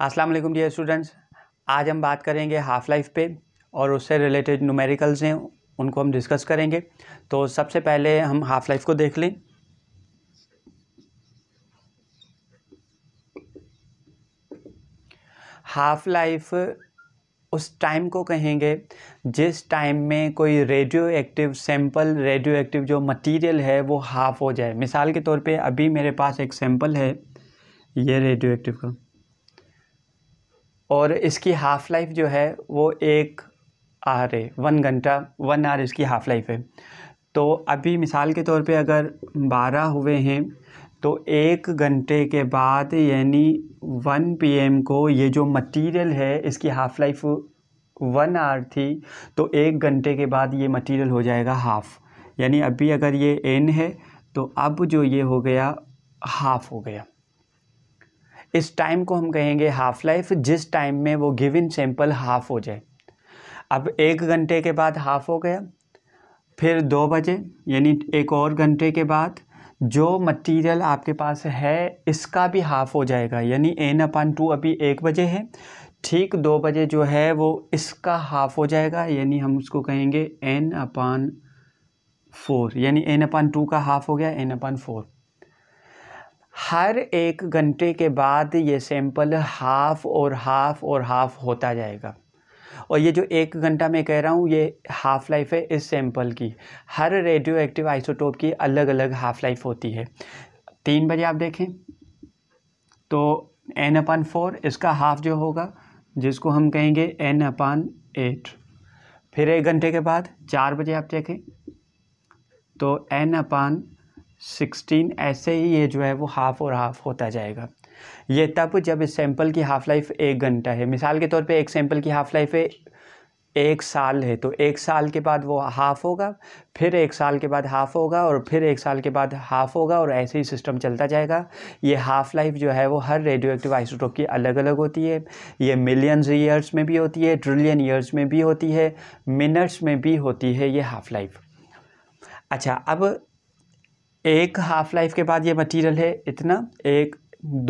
अस्सलाम वालेकुम dear students, आज हम बात करेंगे हाफ़ लाइफ पे और उससे रिलेटेड न्यूमेरिकल्स हैं, उनको हम डिस्कस करेंगे। तो सबसे पहले हम हाफ़ लाइफ को देख लें। हाफ़ लाइफ उस टाइम को कहेंगे जिस टाइम में कोई radioactive sample, radioactive जो मटेरियल है वो हाफ़ हो जाए। मिसाल के तौर पे अभी मेरे पास एक सैम्पल है, ये रेडियो एक्टिव का, और इसकी हाफ़ लाइफ जो है वो 1 आवर है, 1 घंटा, 1 आवर इसकी हाफ़ लाइफ है। तो अभी मिसाल के तौर पे अगर 12 हुए हैं तो 1 घंटे के बाद यानी 1 PM को ये जो मटेरियल है इसकी हाफ़ लाइफ 1 आवर थी, तो 1 घंटे के बाद ये मटेरियल हो जाएगा हाफ़। यानी अभी अगर ये N है तो अब जो ये हो गया हाफ़ हो गया। इस टाइम को हम कहेंगे हाफ़ लाइफ, जिस टाइम में वो गिवन सैम्पल हाफ़ हो जाए। अब 1 घंटे के बाद हाफ़ हो गया, फिर 2 बजे यानी एक और घंटे के बाद जो मटेरियल आपके पास है इसका भी हाफ़ हो जाएगा। यानी N/2 अभी 1 बजे है, ठीक 2 बजे जो है वो इसका हाफ़ हो जाएगा, यानी हम उसको कहेंगे N/4। यानी N/2 का हाफ़ हो गया N/4। हर 1 घंटे के बाद ये सैम्पल हाफ़ और हाफ़ और हाफ़ होता जाएगा। और ये जो 1 घंटा मैं कह रहा हूँ ये हाफ़ लाइफ है इस सैम्पल की। हर रेडियो एक्टिव आइसोटोप की अलग अलग हाफ़ लाइफ होती है। 3 बजे आप देखें तो N/4 इसका हाफ़ जो होगा जिसको हम कहेंगे N/8। फिर 1 घंटे के बाद 4 बजे आप देखें तो N/16। ऐसे ही ये जो है वो हाफ़ और हाफ़ होता जाएगा। ये तब जब इस सैम्पल की हाफ़ लाइफ 1 घंटा है। मिसाल के तौर पे एक सैम्पल की हाफ़ लाइफ है 1 साल है, तो 1 साल के बाद वो हाफ़ होगा, फिर 1 साल के बाद हाफ़ होगा, और फिर 1 साल के बाद हाफ़ होगा, और ऐसे ही सिस्टम चलता जाएगा। ये हाफ़ लाइफ जो है वो हर रेडियो एक्टिव आइसोटोप की अलग अलग होती है। ये मिलियंस ईयर्स में भी होती है, ट्रिलियन ईयर्स में भी होती है, मिनट्स में भी होती है ये हाफ़ लाइफ। अच्छा, अब 1 हाफ़ लाइफ के बाद ये मटीरियल है इतना,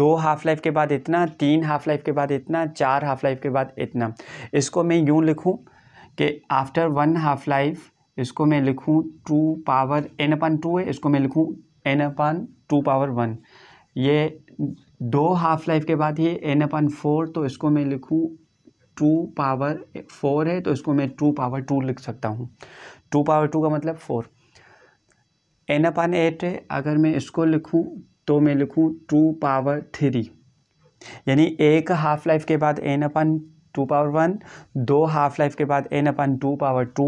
2 हाफ़ लाइफ के बाद इतना, 3 हाफ़ लाइफ के बाद इतना, 4 हाफ़ लाइफ के बाद इतना। इसको मैं यूँ लिखूँ कि आफ्टर 1 हाफ़ लाइफ इसको मैं लिखूँ 2 पावर N/2 है, इसको मैं लिखूँ N/2 पावर 1। ये 2 हाफ़ लाइफ के बाद ये N/4, तो इसको मैं लिखूँ 2 पावर 4 है, तो इसको मैं 2 पावर 2 लिख सकता हूँ। 2 पावर 2 का मतलब 4। N/8 है, अगर मैं इसको लिखूँ तो मैं लिखूँ 2 पावर 3। यानी 1 हाफ़ लाइफ के बाद N/2 पावर 1, 2 हाफ़ लाइफ के बाद N/2 पावर 2,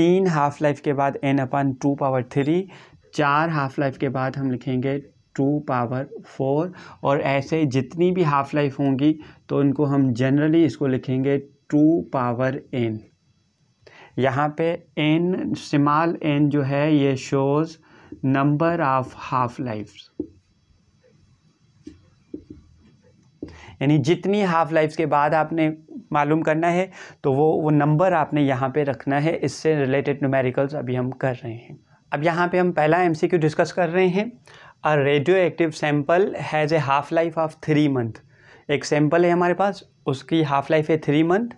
3 हाफ़ लाइफ के बाद N/2 पावर 3, 4 हाफ़ लाइफ के बाद हम लिखेंगे 2 पावर 4, और ऐसे जितनी भी हाफ़ लाइफ होंगी तो इनको हम जनरली इसको लिखेंगे 2 पावर N। यहाँ पे N जो है ये shows number of half lives, यानी जितनी हाफ़ लाइफ्स के बाद आपने मालूम करना है तो वो नंबर आपने यहाँ पे रखना है। इससे रिलेटेड न्यूमेरिकल्स अभी हम कर रहे हैं। अब यहाँ पे हम पहला MCQ डिस्कस कर रहे हैं। A radioactive sample has a half life of 3 month. एक सैम्पल है हमारे पास, उसकी हाफ़ लाइफ है 3 month.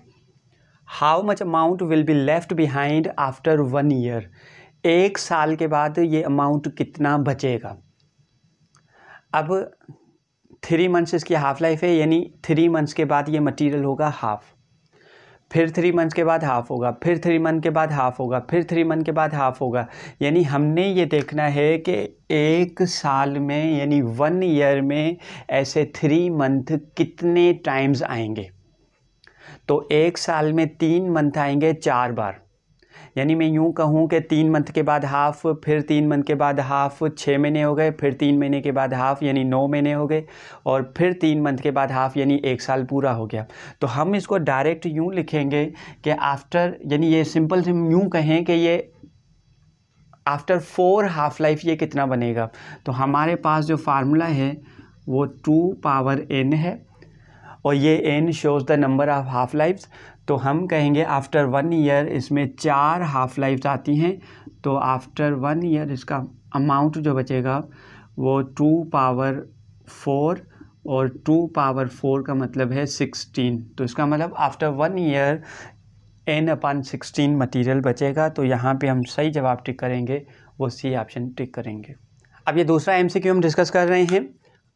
How much amount will be left behind after 1 year. 1 साल के बाद ये अमाउंट कितना बचेगा। अब 3 मंथ्स इसकी हाफ़ लाइफ है, यानी 3 मंथ्स के बाद ये मटेरियल होगा हाफ़, फिर 3 मंथ्स के बाद हाफ़ होगा, फिर 3 मंथ के बाद हाफ़ होगा, फिर 3 मंथ के बाद हाफ़ होगा। यानी हमने ये देखना है कि 1 साल में यानी 1 ईयर में ऐसे 3 मंथ कितने टाइम्स आएंगे। तो 1 साल में 3 मंथ आएंगे 4 बार। यानी मैं यूँ कहूँ कि 3 मंथ के बाद हाफ़, फिर 3 मंथ के बाद हाफ़, 6 महीने हो गए, फिर 3 महीने के बाद हाफ़ यानी 9 महीने हो गए, और फिर 3 मंथ के बाद हाफ़ यानी 1 साल पूरा हो गया। तो हम इसको डायरेक्ट यूँ लिखेंगे कि आफ्टर, यानी ये सिंपल से हम यूँ कहें कि ये आफ्टर 4 हाफ़ लाइफ ये कितना बनेगा। तो हमारे पास जो फार्मूला है वो 2 पावर N है, और ये N shows the number of half lives. तो हम कहेंगे आफ्टर 1 ईयर इसमें 4 हाफ़ लाइफ्स आती हैं, तो आफ्टर 1 ईयर इसका अमाउंट जो बचेगा वो 2 पावर 4 और 2 पावर 4 का मतलब है 16। तो इसका मतलब आफ्टर 1 ईयर n/16 मटीरियल बचेगा। तो यहाँ पे हम सही जवाब टिक करेंगे, वो सी ऑप्शन टिक करेंगे। अब ये दूसरा MCQ हम डिस्कस कर रहे हैं।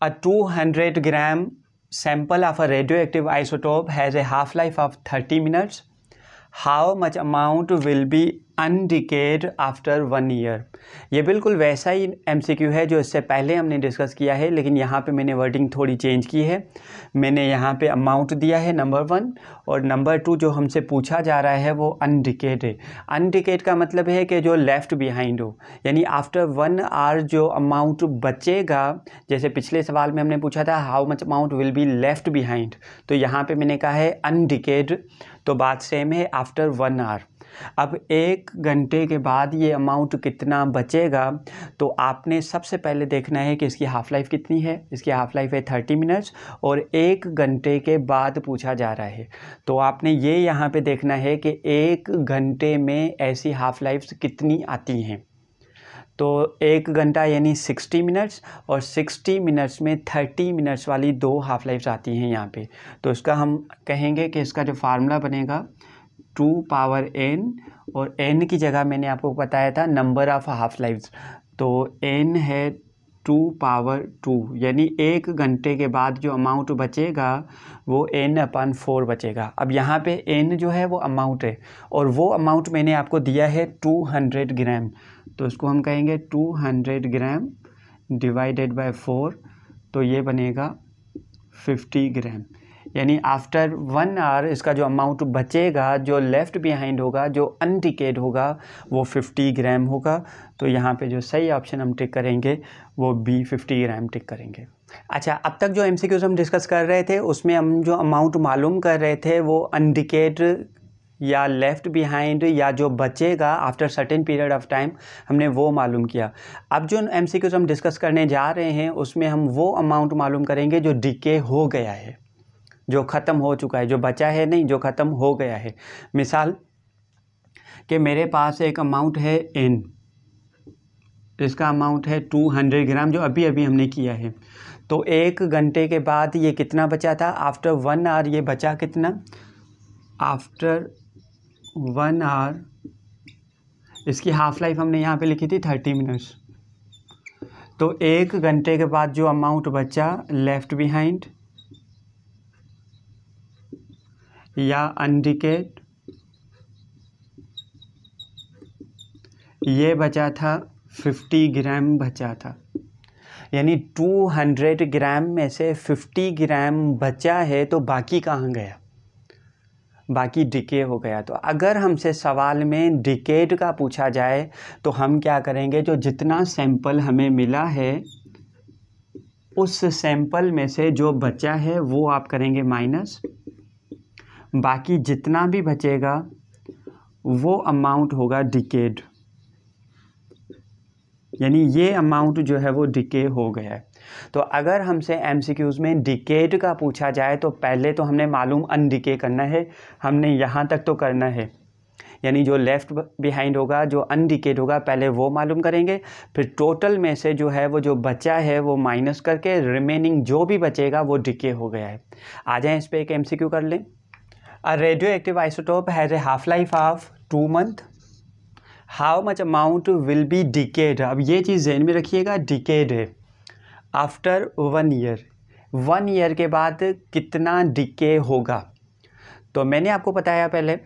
A 200 gram sample of a radioactive isotope has a half life of 30 minutes. How much amount will be undecayed after 1 year. ये बिल्कुल वैसा ही MCQ है जो इससे पहले हमने डिस्कस किया है, लेकिन यहाँ पे मैंने वर्डिंग थोड़ी चेंज की है। मैंने यहाँ पे अमाउंट दिया है नंबर 1, और नंबर 2 जो हमसे पूछा जा रहा है वो अनडिकेड है। अनडिकेड का मतलब है कि जो लेफ़्ट बिहाइंड हो, यानी आफ्टर 1 आवर जो अमाउंट बचेगा। जैसे पिछले सवाल में हमने पूछा था how much amount will be left behind, तो यहाँ पर मैंने कहा है अनडिकेड, तो बात सेम है आफ्टर 1 आवर। अब 1 घंटे के बाद ये अमाउंट कितना बचेगा, तो आपने सबसे पहले देखना है कि इसकी हाफ़ लाइफ कितनी है। इसकी हाफ़ लाइफ है 30 मिनट्स और 1 घंटे के बाद पूछा जा रहा है। तो आपने ये यहाँ पे देखना है कि 1 घंटे में ऐसी हाफ़ लाइफ्स कितनी आती हैं। तो 1 घंटा यानी 60 मिनट्स और 60 मिनट्स में 30 मिनट्स वाली 2 हाफ लाइफ्स आती हैं यहाँ पे। तो इसका हम कहेंगे कि इसका जो फार्मूला बनेगा 2 पावर n, और n की जगह मैंने आपको बताया था नंबर ऑफ़ हाफ लाइफ्स, तो n है 2 पावर 2, यानी 1 घंटे के बाद जो अमाउंट बचेगा वो n/4 बचेगा। अब यहाँ पे n जो है वो अमाउंट है, और वो अमाउंट मैंने आपको दिया है 200 ग्राम, तो इसको हम कहेंगे 200 ग्राम डिवाइडेड बाय 4, तो ये बनेगा 50 ग्राम। यानी आफ्टर 1 आवर इसका जो अमाउंट बचेगा, जो लेफ़्ट बिहाइंड होगा, जो अनडिकेड होगा, वो 50 ग्राम होगा। तो यहाँ पे जो सही ऑप्शन हम टिक करेंगे वो बी 50 ग्राम टिक करेंगे। अच्छा, अब तक जो MCQs हम डिस्कस कर रहे थे उसमें हम जो अमाउंट मालूम कर रहे थे वो अनडिकेड या लेफ़्ट बिहाइंड या जो बचेगा after certain period of time, हमने वो मालूम किया। अब जो MCQs हम डिस्कस करने जा रहे हैं उसमें हम वो अमाउंट मालूम करेंगे जो डिके हो गया है, जो ख़त्म हो चुका है, जो बचा है नहीं, जो ख़त्म हो गया है। मिसाल कि मेरे पास एक अमाउंट है n, इसका अमाउंट है 200 ग्राम जो अभी अभी हमने किया है। तो 1 घंटे के बाद ये कितना बचा था, आफ्टर 1 आवर ये बचा कितना, आफ्टर 1 आवर इसकी हाफ़ लाइफ हमने यहाँ पे लिखी थी 30 मिनट्स। तो 1 घंटे के बाद जो अमाउंट बचा लेफ़्ट बिहाइंड या अनडिकेड, ये बचा था 50 ग्राम बचा था। यानी 200 ग्राम में से 50 ग्राम बचा है, तो बाकी कहाँ गया, बाकी डिके हो गया। तो अगर हमसे सवाल में डिकेड का पूछा जाए तो हम क्या करेंगे, जो जितना सैंपल हमें मिला है उस सैंपल में से जो बचा है वो आप करेंगे माइनस, बाकी जितना भी बचेगा वो अमाउंट होगा डिकेड, यानी ये अमाउंट जो है वो डिके हो गया है। तो अगर हमसे MCQs में डिकेड का पूछा जाए तो पहले तो हमने मालूम अनडिके करना है, हमने यहाँ तक तो करना है, यानी जो लेफ़्ट बिहाइंड होगा, जो अनडिकेड होगा, पहले वो मालूम करेंगे। फिर टोटल में से जो है वो जो बचा है वो माइनस करके रिमेनिंग जो भी बचेगा वो डिके हो गया है। आ जाएँ इस पर एक MCQ कर लें। A radioactive isotope has a half-life of 2 months. How much amount will be decayed? अब ये चीज़ ध्यान में रखिएगा, decayed है after 1 year. 1 year के बाद कितना decay होगा, तो मैंने आपको बताया पहले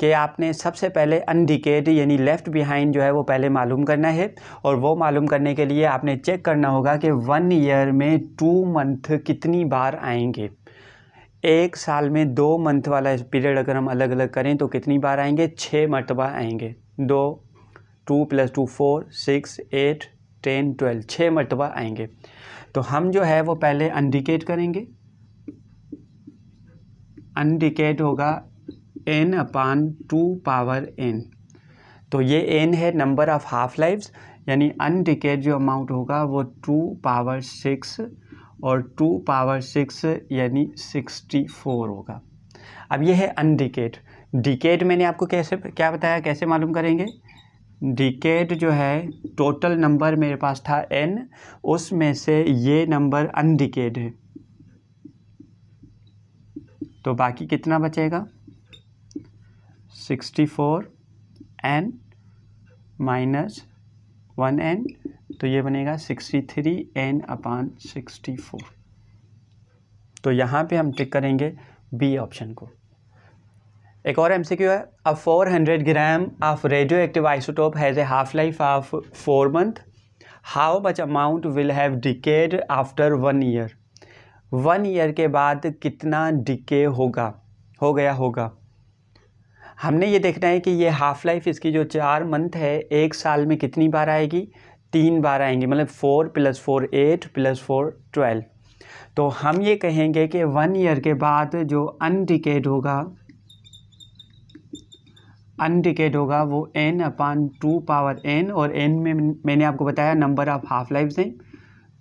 कि आपने सबसे पहले अनडिकेड यानी लेफ़्ट बिहाइंड जो है वो पहले मालूम करना है, और वो मालूम करने के लिए आपने चेक करना होगा कि 1 ईयर में 2 मंथ कितनी बार आएंगे। 1 साल में 2 मंथ वाला पीरियड अगर हम अलग अलग करें तो कितनी बार आएंगे, 6 मरतबा आएंगे। 2 + 2 = 4 + 6 = 8 + 10 = 12, 6 मरतबा आएंगे। तो हम जो है वो पहले अनडिकेट करेंगे, अनडिकेट होगा n/2 पावर n, तो ये n है नंबर ऑफ़ हाफ लाइफ्स, यानी अनडिकेट जो अमाउंट होगा वो 2 पावर 6 और 2 पावर 6 यानी 64 होगा। अब ये है अनडिकेड। डिकेड मैंने आपको क्या बताया कैसे मालूम करेंगे, डिकेड जो है टोटल नंबर मेरे पास था n, उसमें से ये नंबर अनडिकेड है, तो बाकी कितना बचेगा 64n माइनस 1n, तो ये बनेगा 63n अपान 64। तो यहाँ पे हम टिक करेंगे बी ऑप्शन को। एक और एमसीक्यू है, a 400 gram of radioactive isotope has a half life of 4 month, how much amount will have decayed after 1 year। 1 year के बाद कितना डिके हो गया होगा। हमने ये देखना है कि ये हाफ़ लाइफ इसकी जो 4 month है, एक साल में कितनी बार आएगी, 3 बार आएंगी, मतलब 4 + 4 8 + 4 12। तो हम ये कहेंगे कि 1 year के बाद जो अनडिकेड होगा वो n/2n, और n में मैंने आपको बताया नंबर ऑफ हाफ लाइफ्स हैं,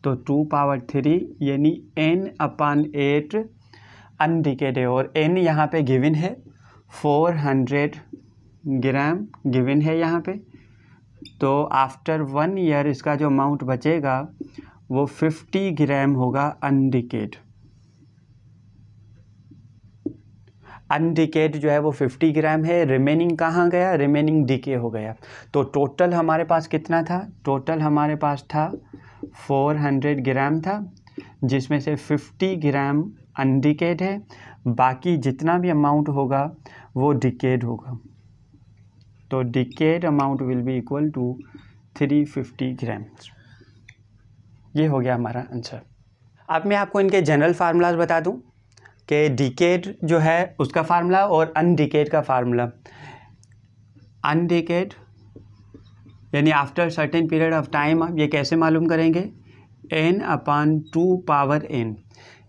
तो 2/3 यानी n/8 अनडिकेड है, और n यहाँ पे गिवन है 400 ग्राम गिवन है यहाँ पे। तो आफ्टर 1 year इसका जो अमाउंट बचेगा वो 50 ग्राम होगा अनडिकेड जो है वो 50 ग्राम है। रिमेनिंग कहाँ गया, रिमेनिंग डिके हो गया। तो टोटल हमारे पास कितना था, टोटल हमारे पास था 400 ग्राम था, जिसमें से 50 ग्राम अनडिकेड है, बाकी जितना भी अमाउंट होगा वो डिकेड होगा। तो decayed amount will be equal to 350 grams. ये हो गया हमारा आंसर। अब मैं आपको इनके जनरल फार्मूलाज बता दूं कि डिकेड जो है उसका फार्मूला और अनडिकेड का फार्मूला। अनडिकेड यानी after certain period of time, आप ये कैसे मालूम करेंगे, n/2n।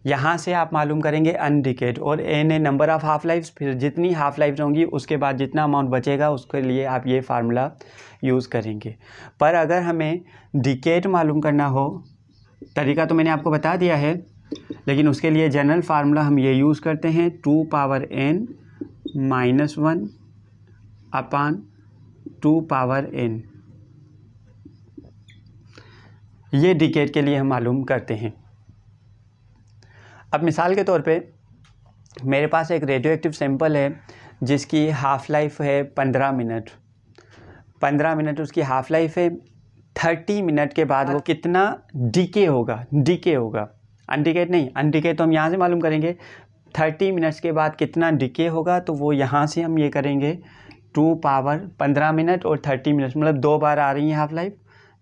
यहाँ से आप मालूम करेंगे अनडिकेड, और n है नंबर ऑफ़ हाफ लाइफ्स, फिर जितनी हाफ लाइफ्स होंगी उसके बाद जितना अमाउंट बचेगा, उसके लिए आप ये फार्मूला यूज़ करेंगे। पर अगर हमें डिकेड मालूम करना हो, तरीका तो मैंने आपको बता दिया है, लेकिन उसके लिए जनरल फार्मूला हम ये यूज़ करते हैं 2/n माइनस 1 अपान 2/n। ये डिकेड के लिए हम मालूम करते हैं। अब मिसाल के तौर पे मेरे पास एक रेडियो एक्टिव सैंपल है जिसकी हाफ़ लाइफ है 15 मिनट। 15 मिनट उसकी हाफ़ लाइफ है। 30 मिनट के बाद वो कितना डिके होगा, अनडिकेड नहीं, अनडिकेड तो हम यहाँ से मालूम करेंगे। 30 मिनट्स के बाद कितना डिके होगा, तो वो यहाँ से हम ये करेंगे 2/15 मिनट और 30 मिनट्स, मतलब 2 बार आ रही है हाफ़ लाइफ,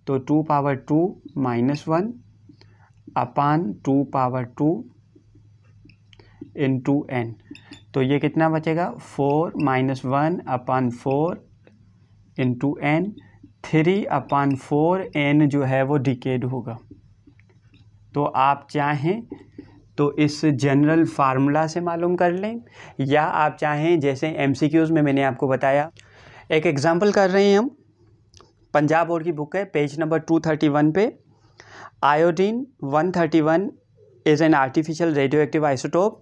तो 2/2 माइनस 1 अपान 2/2 इंटू n। तो ये कितना बचेगा 4 - 1 अपान 4 इंटू n, 3/4 n जो है वो डिकेड होगा। तो आप चाहें तो इस जनरल फार्मूला से मालूम कर लें, या आप चाहें जैसे एमसीक्यूज़ में मैंने आपको बताया। एक एग्ज़ाम्पल कर रहे हैं हम, पंजाब बोर्ड की बुक है, पेज नंबर 231 पे, iodine 131 is an artificial radioactive isotope.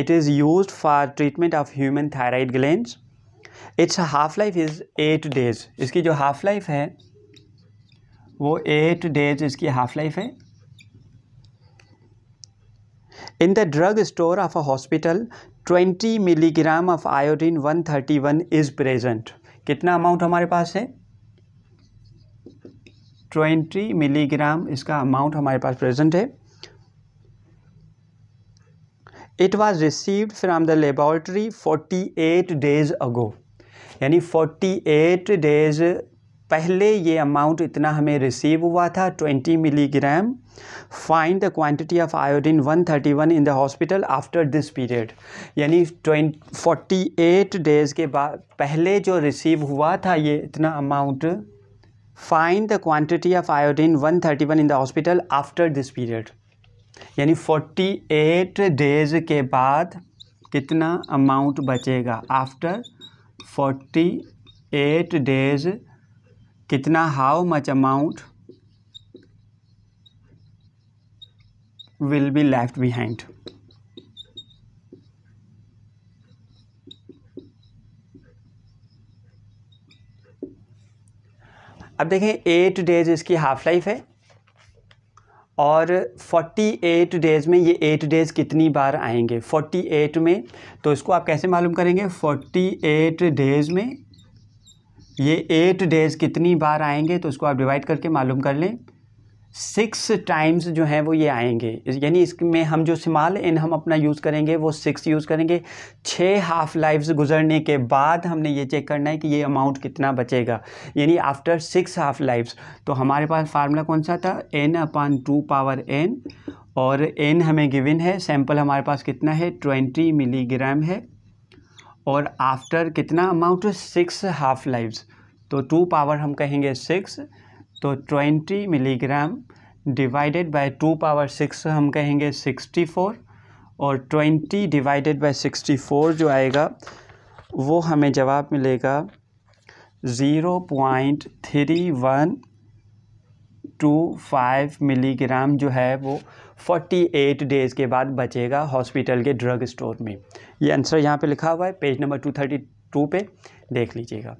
It is used for treatment of human thyroid glands. Its half life is 8 days. इसकी जो हाफ लाइफ है वो 8 days इसकी हाफ लाइफ है। In the drug store of a hospital, 20 milligram of iodine 131 is present. कितना amount हमारे पास है, 20 मिलीग्राम इसका अमाउंट हमारे पास प्रेजेंट है। It was received from the laboratory 48 days ago, यानी 48 डेज पहले ये अमाउंट इतना हमें रिसीव हुआ था 20 milligram. Find the quantity of iodine 131 in the hospital after this period, यानी 48 डेज के बाद पहले जो रिसीव हुआ था ये इतना amount. Find the quantity of iodine 131 in the hospital after this period, यानी 48 डेज के बाद कितना अमाउंट बचेगा। आफ्टर 48 डेज कितना, how much amount will be left behind. अब देखें 8 डेज इसकी हाफ लाइफ है और 48 डेज़ में ये 8 डेज़ कितनी बार आएंगे 48 में, तो इसको आप कैसे मालूम करेंगे 48 डेज़ में ये 8 डेज़ कितनी बार आएंगे, तो इसको आप डिवाइड करके मालूम कर लें। 6 टाइम्स जो हैं वो ये आएंगे, यानी इसमें हम जो सिमाल इन हम अपना यूज़ करेंगे वो 6 यूज़ करेंगे। 6 हाफ लाइव्स गुजरने के बाद हमने ये चेक करना है कि ये अमाउंट कितना बचेगा, यानी आफ्टर 6 हाफ लाइव्स। तो हमारे पास फार्मूला कौन सा था, n/2 पावर n, और n हमें गिवन है, सैम्पल हमारे पास कितना है 20 मिलीग्राम है, और आफ्टर कितना अमाउंट 6 हाफ लाइव्स, तो 2 पावर हम कहेंगे 6, तो 20 मिलीग्राम डिवाइडेड बाय 2 पावर 6 हम कहेंगे 64, और 20 डिवाइडेड बाय 64 जो आएगा वो हमें जवाब मिलेगा 0.3125 मिलीग्राम जो है वो 48 डेज़ के बाद बचेगा हॉस्पिटल के ड्रग स्टोर में। ये आंसर यहाँ पे लिखा हुआ है पेज नंबर 232 पे, देख लीजिएगा।